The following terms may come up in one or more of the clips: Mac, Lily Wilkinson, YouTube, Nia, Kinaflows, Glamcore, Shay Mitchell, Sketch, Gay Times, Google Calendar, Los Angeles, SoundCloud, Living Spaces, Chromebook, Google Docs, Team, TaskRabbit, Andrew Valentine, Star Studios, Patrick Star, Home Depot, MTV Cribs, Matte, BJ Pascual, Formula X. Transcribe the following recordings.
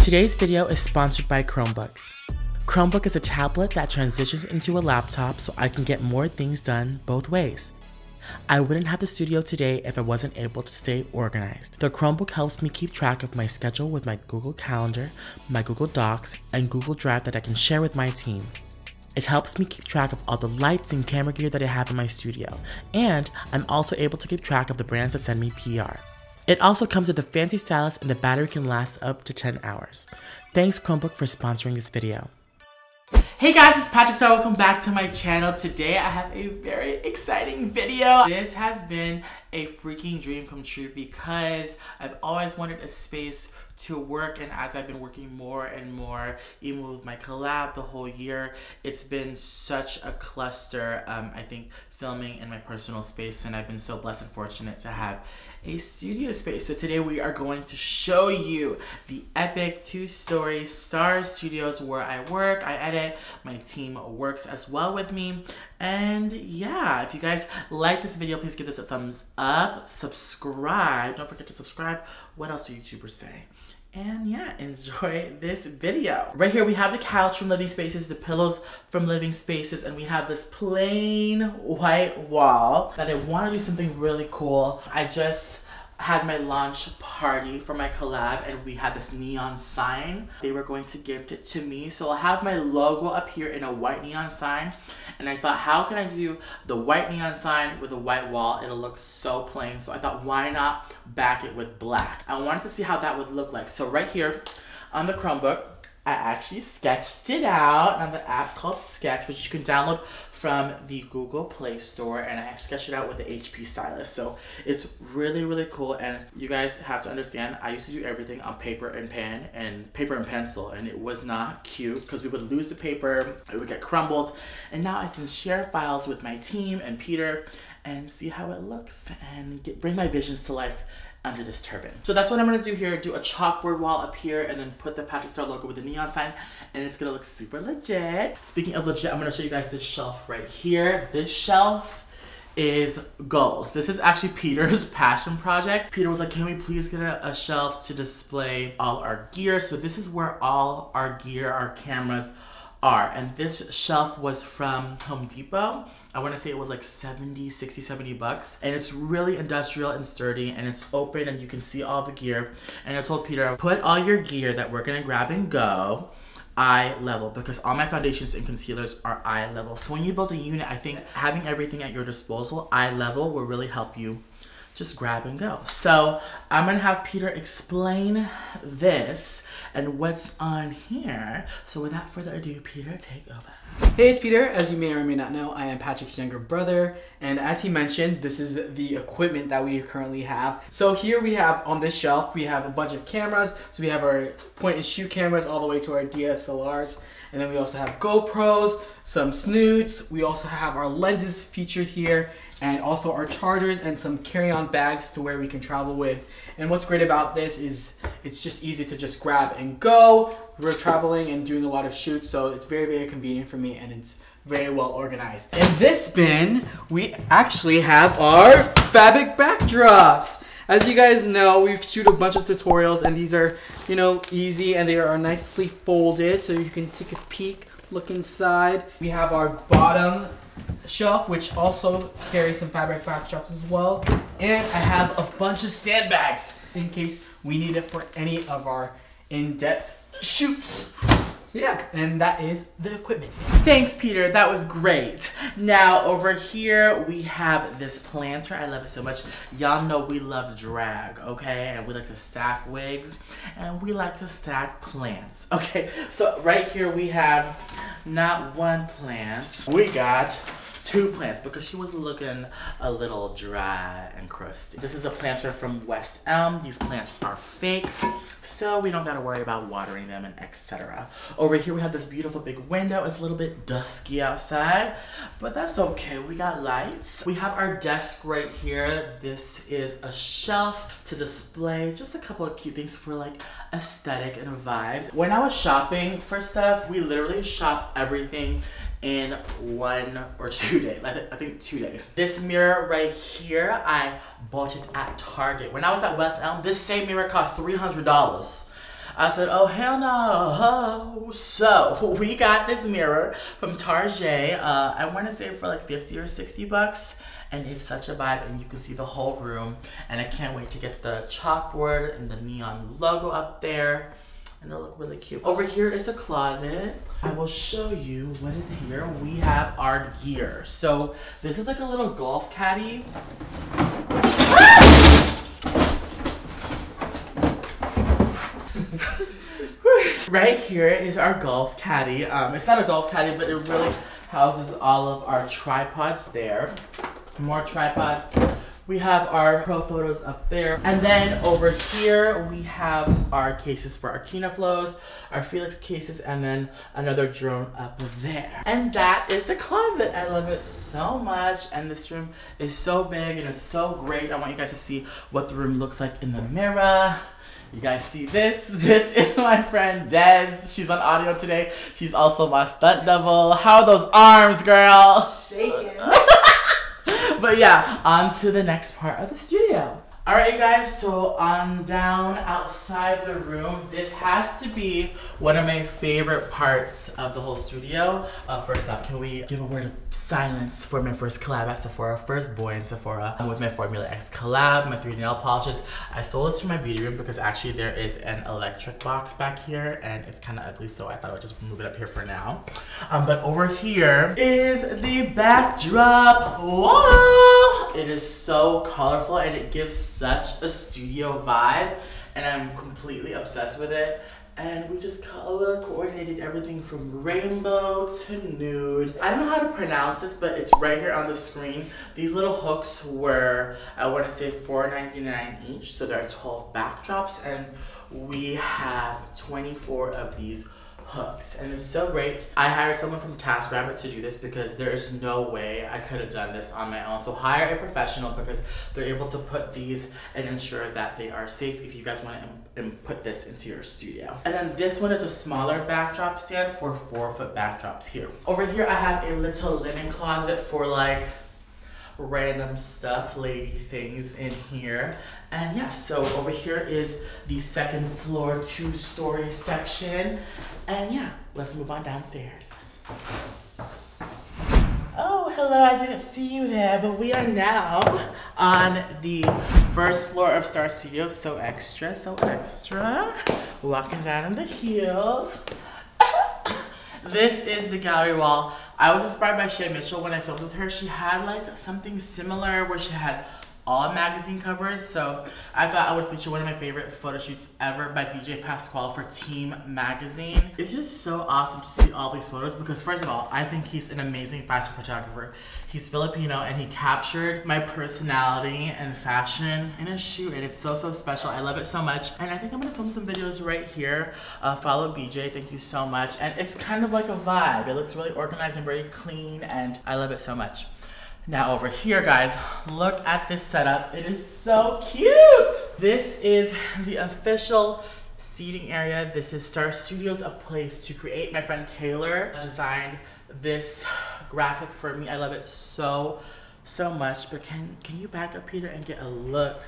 Today's video is sponsored by Chromebook. Chromebook is a tablet that transitions into a laptop so I can get more things done both ways. I wouldn't have the studio today if I wasn't able to stay organized. The Chromebook helps me keep track of my schedule with my Google Calendar, my Google Docs, and Google Drive that I can share with my team. It helps me keep track of all the lights and camera gear that I have in my studio, and I'm also able to keep track of the brands that send me PR. It also comes with a fancy stylus and the battery can last up to 10 hours. Thanks Chromebook for sponsoring this video. Hey guys, it's Patrick Star. Welcome back to my channel. Today I have a very exciting video. This has been a freaking dream come true because I've always wanted a space to work, and as I've been working more and more, even with my collab the whole year, it's been such a cluster, I think, filming in my personal space, and I've been so blessed and fortunate to have a studio space. So today we are going to show you the epic two-story Star Studios where I work, I edit, my team works as well with me. And yeah, if you guys like this video, please give this a thumbs up, subscribe, don't forget to subscribe. What else do YouTubers say? And yeah, enjoy this video. Right here we have the couch from Living Spaces, the pillows from Living Spaces, and we have this plain white wall that I want to do something really cool. I just had my launch party for my collab and we had this neon sign. They were going to gift it to me, so I'll have my logo up here in a white neon sign, and I thought, how can I do the white neon sign with a white wall? It'll look so plain, so I thought, why not back it with black? I wanted to see how that would look like. So right here on the Chromebook, I actually sketched it out on the app called Sketch, which you can download from the Google Play Store, and I sketched it out with the HP stylus. So it's really, really cool, and you guys have to understand, I used to do everything on paper and pen and paper and pencil, and it was not cute because we would lose the paper, it would get crumbled, and now I can share files with my team and Peter and see how it looks and bring my visions to life under this turban. So that's what I'm gonna do here, do a chalkboard wall up here and then put the Patrick Star logo with the neon sign, and it's gonna look super legit. Speaking of legit, I'm gonna show you guys this shelf right here. This shelf is goals. This is actually Peter's passion project. Peter was like, can we please get a shelf to display all our gear? So this is where all our gear, our cameras are, and this shelf was from Home Depot. I want to say it was like 60, 70 bucks, and it's really industrial and sturdy, and it's open and you can see all the gear. And I told Peter, put all your gear that we're gonna grab and go eye level, because all my foundations and concealers are eye level. So when you build a unit, I think having everything at your disposal eye level will really help you just grab and go. So I'm gonna have Peter explain this and what's on here. So without further ado, Peter, take over. Hey, it's Peter. As you may or may not know, I am Patrick's younger brother. And as he mentioned, this is the equipment that we currently have. So here we have, on this shelf, we have a bunch of cameras. So we have our point and shoot cameras all the way to our DSLRs. And then we also have GoPros, some snoots. We also have our lenses featured here, and also our chargers and some carry-on bags to where we can travel with. And what's great about this is it's just easy to just grab and go. We're traveling and doing a lot of shoots, so it's very, very convenient for me, and it's very well organized. In this bin, we actually have our fabric backdrops. As you guys know, we've shoot a bunch of tutorials, and these are, you know, easy, and they are nicely folded, so you can take a peek, look inside. We have our bottom shelf, which also carries some fabric backdrops as well. And I have a bunch of sandbags in case we need it for any of our in-depth shoots. So yeah, and that is the equipment. Thanks, Peter. That was great. Now, over here, we have this planter. I love it so much. Y'all know we love drag, okay? And we like to stack wigs, and we like to stack plants, okay? So right here, we have not one plant. We got two plants because she was looking a little dry and crusty. This is a planter from West Elm. These plants are fake, so we don't gotta worry about watering them and etc. Over here we have this beautiful big window. It's a little bit dusky outside, but that's okay, we got lights. We have our desk right here. This is a shelf to display just a couple of cute things for like aesthetic and vibes. When I was shopping for stuff, we literally shopped everything in 1 or 2 days, I think 2 days. This mirror right here, I bought it at Target. When I was at West Elm, this same mirror cost $300. I said, oh, hell no. Oh. So we got this mirror from Target. I want to say for like 50 or 60 bucks. And it's such a vibe, and you can see the whole room. And I can't wait to get the chalkboard and the neon logo up there. And it'll look really cute. Over here is the closet. I will show you what is here. We have our gear. So this is like a little golf caddy. Right here is our golf caddy. It's not a golf caddy, but it really houses all of our tripods there. More tripods. We have our pro photos up there. And then over here, we have our cases for our Kinaflows, our Felix cases, and then another drone up there. And that is the closet. I love it so much. And this room is so big and it's so great. I want you guys to see what the room looks like in the mirror. You guys see this? This is my friend Des. She's on audio today. She's also my stunt double. How are those arms, girl? Shaking. But yeah, on to the next part of the studio. All right, you guys, so I'm down outside the room. This has to be one of my favorite parts of the whole studio. First off, can we give a word of silence for my first collab at Sephora? First boy in Sephora with my Formula X collab, my 3 nail polishes. I stole this from my beauty room because actually there is an electric box back here and it's kind of ugly, so I thought I would just move it up here for now. But over here is the backdrop. Whoa! It is so colorful and it gives such a studio vibe, and I'm completely obsessed with it. And we just color coordinated everything from rainbow to nude. I don't know how to pronounce this, but it's right here on the screen. These little hooks were, I want to say $4.99 each, so there are 12 backdrops, and we have 24 of these hooks, and it's so great. I hired someone from TaskRabbit to do this because there's no way I could have done this on my own. So hire a professional because they're able to put these and ensure that they are safe if you guys want to put this into your studio. And then this one is a smaller backdrop stand for 4-foot backdrops here. Over here I have a little linen closet for like random stuff, lady things in here. And yeah, so over here is the second floor 2-story section. And yeah, let's move on downstairs. Oh, hello, I didn't see you there, but we are now on the first floor of Star Studios. So extra, so extra. Walking down on the heels. This is the gallery wall. I was inspired by Shay Mitchell when I filmed with her. She had like something similar where she had all magazine covers, so I thought I would feature one of my favorite photo shoots ever by BJ Pascual for Team magazine. It's just so awesome to see all these photos because first of all, I think he's an amazing fashion photographer. He's Filipino and he captured my personality and fashion in a shoot, and it's so, so special. I love it so much. And I think I'm gonna film some videos right here. Follow BJ, thank you so much. And it's kind of like a vibe. It looks really organized and very clean, and I love it so much. Now over here, guys, look at this setup. It is so cute. This is the official seating area. This is Star Studios, a place to create. My friend Taylor designed this graphic for me. I love it so, so much. But can you back up, Peter, and get a look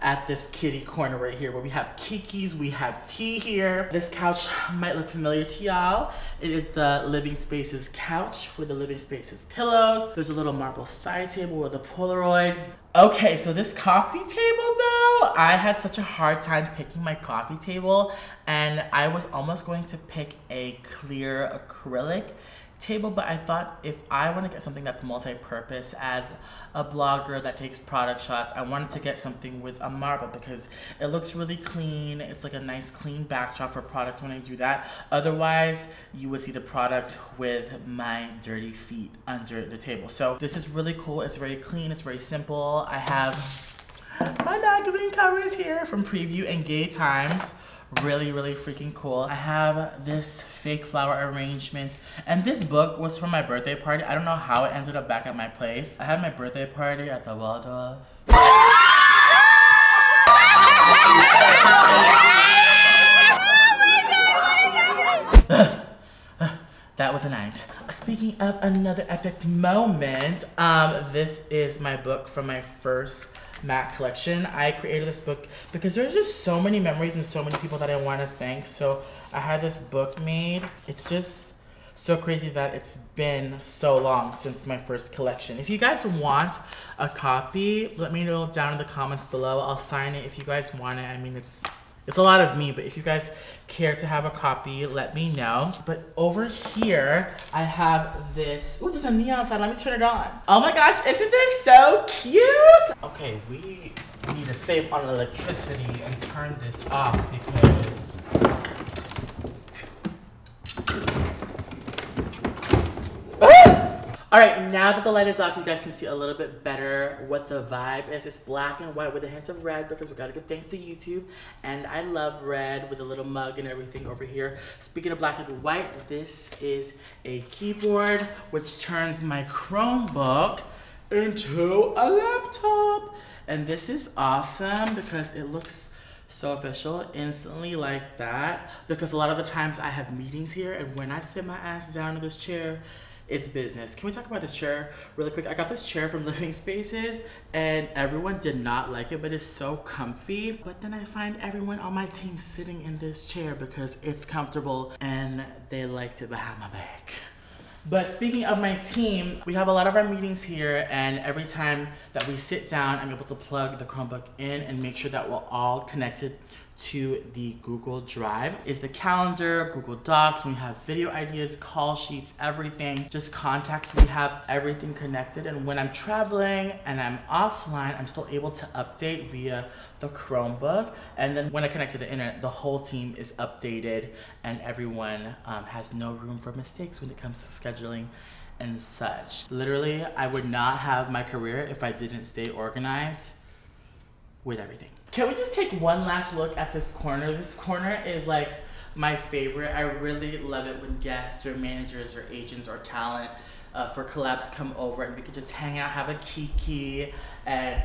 at this kitty corner right here where we have Kikis, we have tea here. This couch might look familiar to y'all. It is the Living Spaces couch with the Living Spaces pillows. There's a little marble side table with a Polaroid. Okay, so this coffee table though, I had such a hard time picking my coffee table, and I was almost going to pick a clear acrylic table, but I thought if I want to get something that's multi-purpose as a blogger that takes product shots, I wanted to get something with a marble because it looks really clean. It's like a nice clean backdrop for products when I do that. Otherwise, you would see the product with my dirty feet under the table. So this is really cool. It's very clean. It's very simple. I have my magazine covers here from Preview and Gay Times. Really, really freaking cool. I have this fake flower arrangement, and this book was from my birthday party. I don't know how it ended up back at my place. I had my birthday party at the Waldorf. That was a night. Speaking speaking of another epic moment, this is my book from my first Matte collection. I created this book because there's just so many memories and so many people that I want to thank. So I had this book made. It's just so crazy that it's been so long since my first collection. If you guys want a copy, let me know down in the comments below. I'll sign it if you guys want it. I mean, it's a lot of me, but if you guys care to have a copy, let me know. But over here, I have this. Ooh, there's a neon sign. Let me turn it on. Oh my gosh, isn't this so cute? Okay, we need to save on electricity and turn this off because all right, now that the light is off, you guys can see a little bit better what the vibe is. It's black and white with a hint of red because we gotta give thanks to YouTube. And I love red with a little mug and everything over here. Speaking of black and white, this is a keyboard, which turns my Chromebook into a laptop. And this is awesome because it looks so official instantly like that. Because a lot of the times I have meetings here, and when I sit my ass down in this chair, it's business. Can we talk about this chair really quick? I got this chair from Living Spaces and everyone did not like it, but it's so comfy. But then I find everyone on my team sitting in this chair because it's comfortable and they liked it behind my back. But speaking of my team, we have a lot of our meetings here, and every time that we sit down, I'm able to plug the Chromebook in and make sure that we're all connected to the Google Drive. Is the calendar, Google Docs, we have video ideas, call sheets, everything, just contacts, we have everything connected. And when I'm traveling and I'm offline, I'm still able to update via the Chromebook. And then when I connect to the internet, the whole team is updated and everyone has no room for mistakes when it comes to scheduling and such. Literally, I would not have my career if I didn't stay organized with everything. Can we just take one last look at this corner? This corner is like my favorite. I really love it when guests or managers or agents or talent for collabs come over and we could just hang out, have a kiki, and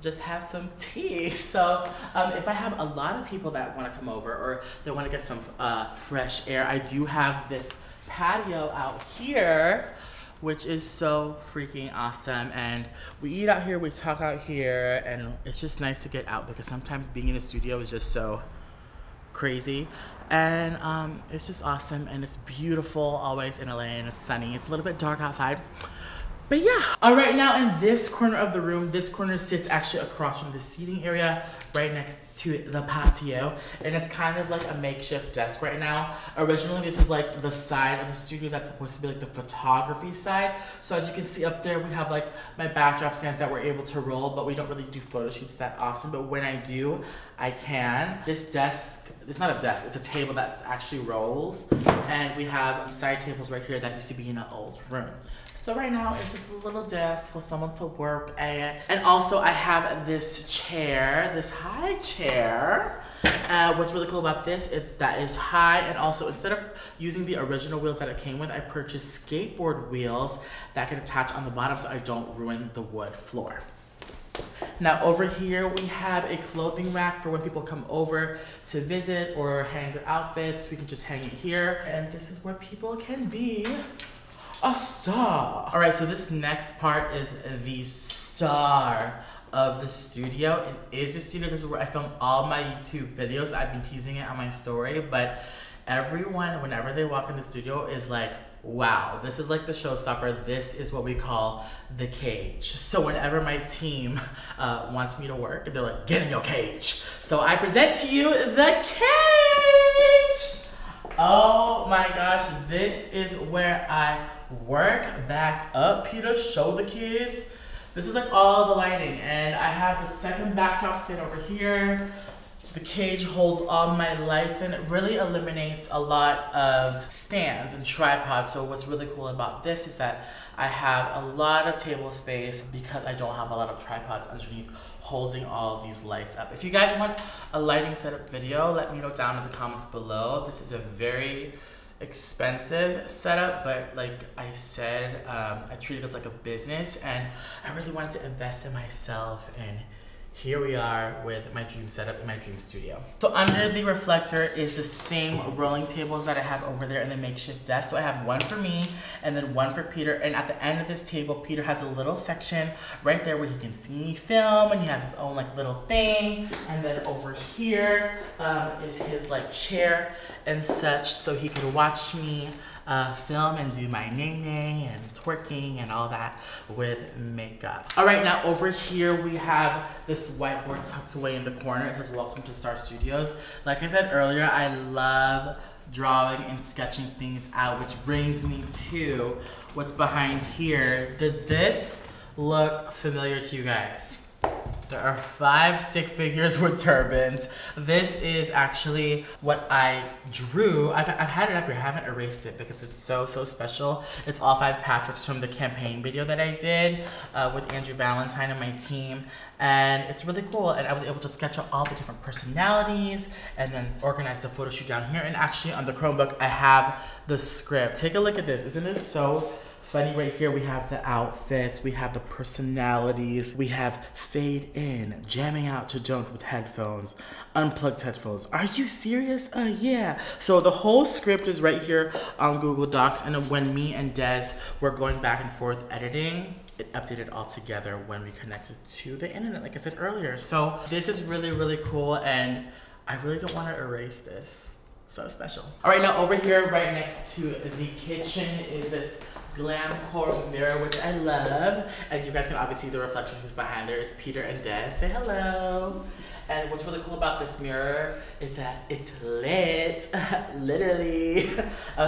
just have some tea. So if I have a lot of people that wanna come over or they wanna get some fresh air, I do have this patio out here, which is so freaking awesome. And we eat out here, we talk out here, and it's just nice to get out because sometimes being in a studio is just so crazy. And it's just awesome, and it's beautiful always in LA, and it's sunny. It's a little bit dark outside, but yeah. All right, now in this corner of the room, this corner sits actually across from the seating area right next to the patio. And it's kind of like a makeshift desk right now. Originally, this is like the side of the studio that's supposed to be like the photography side. So as you can see up there, we have like my backdrop stands that we're able to roll, but we don't really do photo shoots that often. But when I do, I can. This desk, it's not a desk, it's a table that actually rolls. And we have side tables right here that used to be in an old room. So right now, it's just a little desk for someone to work at. And also, I have this chair, this high chair. What's really cool about this is that it's high, and also instead of using the original wheels that it came with, I purchased skateboard wheels that can attach on the bottom so I don't ruin the wood floor. Now over here, we have a clothing rack for when people come over to visit or hang their outfits. We can just hang it here, and this is where people can be a star. All right, so this next part is the star of the studio. It is a studio. This is where I film all my YouTube videos. I've been teasing it on my story, but everyone, whenever they walk in the studio, is like, wow, this is like the showstopper. This is what we call the cage. So whenever my team wants me to work, they're like, get in your cage. So I present to you the cage. Oh my gosh, this is where I work. Back up, Peter, show the kids. This is like all the lighting, and I have the second backdrop stand over here. The cage holds all my lights, and it really eliminates a lot of stands and tripods. So what's really cool about this is that I have a lot of table space because I don't have a lot of tripods underneath holding all these lights up. If you guys want a lighting setup video, let me know down in the comments below. This is a very expensive setup, but like I said, I treat it as like a business, and I really wanted to invest in myself and here we are with my dream setup in my dream studio. So under the reflector is the same rolling tables that I have over there and the makeshift desk. So I have one for me and then one for Peter. And at the end of this table, Peter has a little section right there where he can see me film, and he has his own like little thing. And then over here is his like chair and such, so he could watch me film and do my nay-nay and twerking and all that with makeup. All right, now over here we have this whiteboard tucked away in the corner. It says, "Welcome to Star Studios." Like I said earlier, I love drawing and sketching things out, which brings me to what's behind here. Does this look familiar to you guys? There are 5 stick figures with turbans. This is actually what I drew. I've had it up here, I haven't erased it because it's so, so special. It's all 5 Patricks from the campaign video that I did with Andrew Valentine and my team. And it's really cool. And I was able to sketch out all the different personalities and then organize the photo shoot down here. And actually on the Chromebook, I have the script. Take a look at this. Isn't it so funny? Right here we have the outfits, we have the personalities, we have fade in, jamming out to junk with headphones, unplugged headphones. Are you serious? Yeah. So the whole script is right here on Google Docs, and when me and Des were going back and forth editing, it updated all together when we connected to the internet, like I said earlier. So this is really, really cool, and I really don't want to erase this. So special. All right, now over here, right next to the kitchen is this Glamcore mirror, which I love. And you guys can obviously see the reflection who's behind there is Peter and Des. Say hello. And what's really cool about this mirror is that it's lit, literally.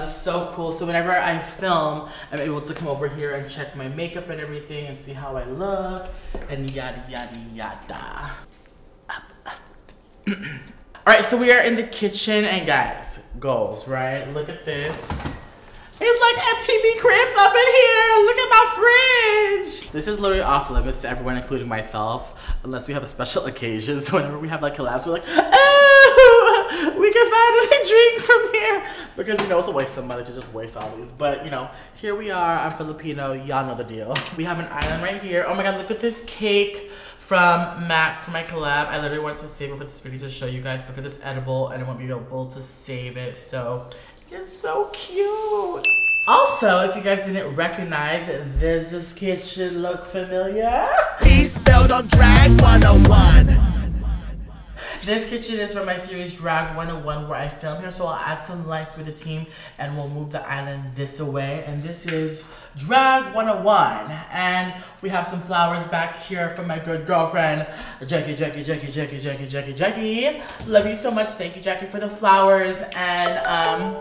So cool. So whenever I film, I'm able to come over here and check my makeup and everything and see how I look and yada, yada, yada. Up. All right, so we are in the kitchen, and guys, goals, right? Look at this. It's like MTV Cribs up in here. Look at my fridge. This is literally off limits to everyone, including myself, unless we have a special occasion. So whenever we have like collabs, we're like, oh, we can finally drink from here. Because, you know, it's a waste of money to just waste all these. But, you know, here we are. I'm Filipino. Y'all know the deal. We have an island right here. Oh my God, look at this cake from Mac for my collab. I literally wanted to save it for this video to show you guys because it's edible and I won't be able to save it. So it's so cute. Also, if you guys didn't recognize, does this kitchen look familiar? He's spelled on Drag 101. This kitchen is from my series Drag 101 where I film here, so I'll add some lights with the team and we'll move the island this away. And this is Drag 101. And we have some flowers back here from my good girlfriend, Jackie. Love you so much. Thank you, Jackie, for the flowers. And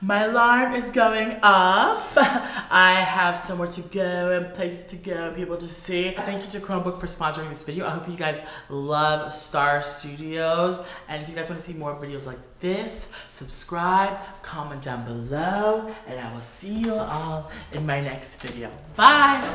my alarm is going off. I have somewhere to go and places to go and people to see. Thank you to Chromebook for sponsoring this video. I hope you guys love Star Studios. And if you guys want to see more videos like this, subscribe, comment down below, and I will see you all in my next video. Bye!